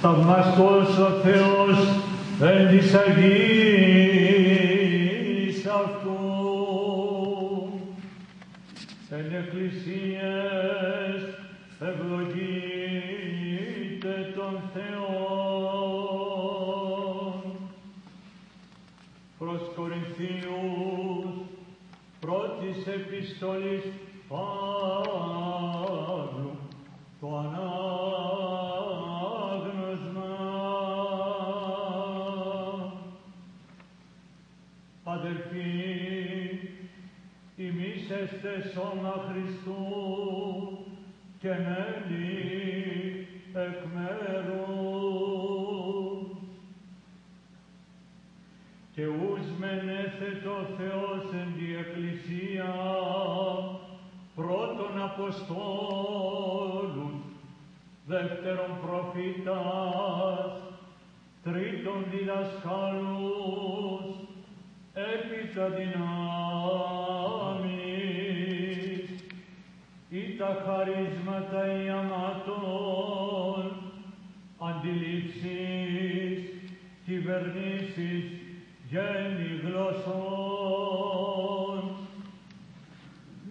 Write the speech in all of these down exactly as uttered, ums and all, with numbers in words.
θαυμαστός ο Θεός εν της Αγίας αυτού. Εν εκκλησίες ευλογείται τον Θεόν. Προς Κορινθίους πρώτης επιστολής Παύλου το ανάγνωσμα. Αδελφοί, τιμήσεστε σώμα Χριστού και μέλη εκ μέρους. Και ους μεν έθετε ο Θεός εν τη εκκλησία πρώτον Αποστόλους, δεύτερον προφήτας, τρίτον διδασκάλους, έπειτα δυνάμεις, ή τα χαρίσματα ή αμάτων, αντιλήψεις, κυβερνήσεις, γέννη γλωσσών.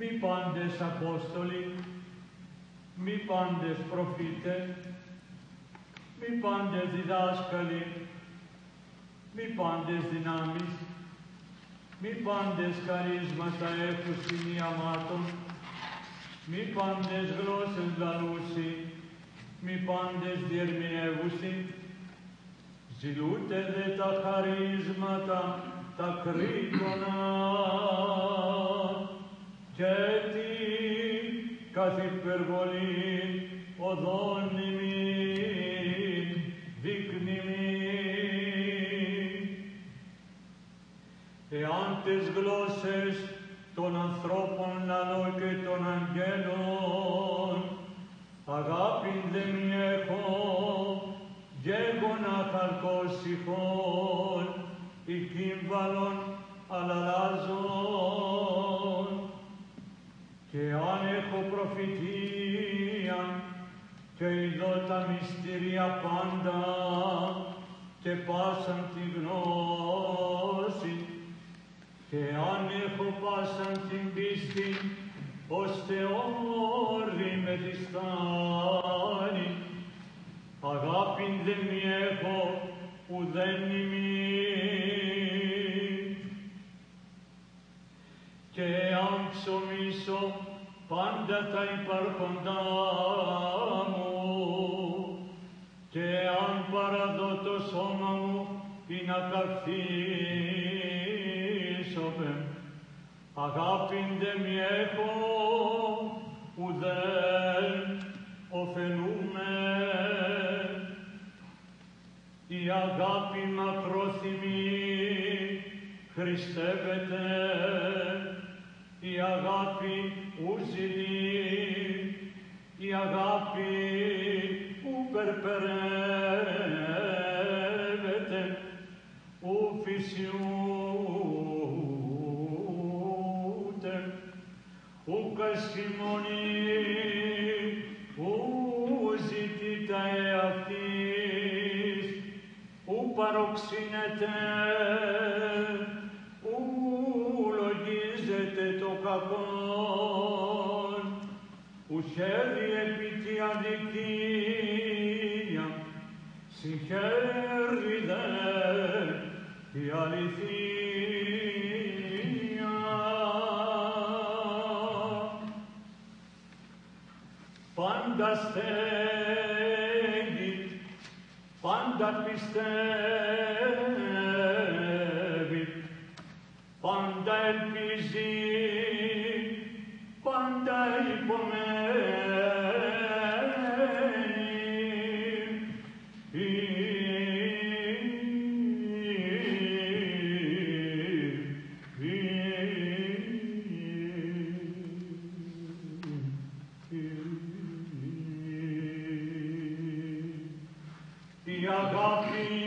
Μη πάντες Απόστολοι, μη πάντες προφήτες, μη πάντες διδάσκαλοι, μη πάντες δυνάμεις, μη πάντες χαρίσματα έχουσιν ή αμάτων, μη πάντες γλώσσες λαλούσι, μη πάντες διερμηνεύουσι, ζηλούτε δε τα χαρίσματα τα κρίτωνα και τι καθ' υπερβολή οδόν ημίν δείκνημιν. Εάν τις γλώσσες των ανθρώπων λαλών και των αγγέλων αγάπην δε μη έχω, γέγονα χαρκόσυχον ή κύμβαλον αλλαλάζον. Και αν έχω προφητεία και ειδώ τα μυστήρια πάντα και πάσαν τη γνώση, και αν έχω πάσαν την πίστη ώστε όρη με τη στάνη, αγάπην δε μη έχω ουδέν ημίν. Και αν ψωμίσω πάντα τα υπάρχοντά μου, και αν παραδώ το σώμα μου ή να καθίσομαι, αγάπην δε μη έχω ουδέν ωφελούμε. Η αγάπη μακρόθυμη χριστεύεται, η αγάπη ουζηλή, η αγάπη ου περπερεύεται, ου φυσιούται, ου κασχημονεί, ου ζητήτα εαυτής, ου παροξύνεται, ου λογίζεται το κακόν, ου χαίρει επί τη αδικία, συγχαίρει δε η αληθεία. Πάντα στέγει, πάντα πιστεύει, πάντα ελπίζει, πάντα υπομένει. Η αγάπη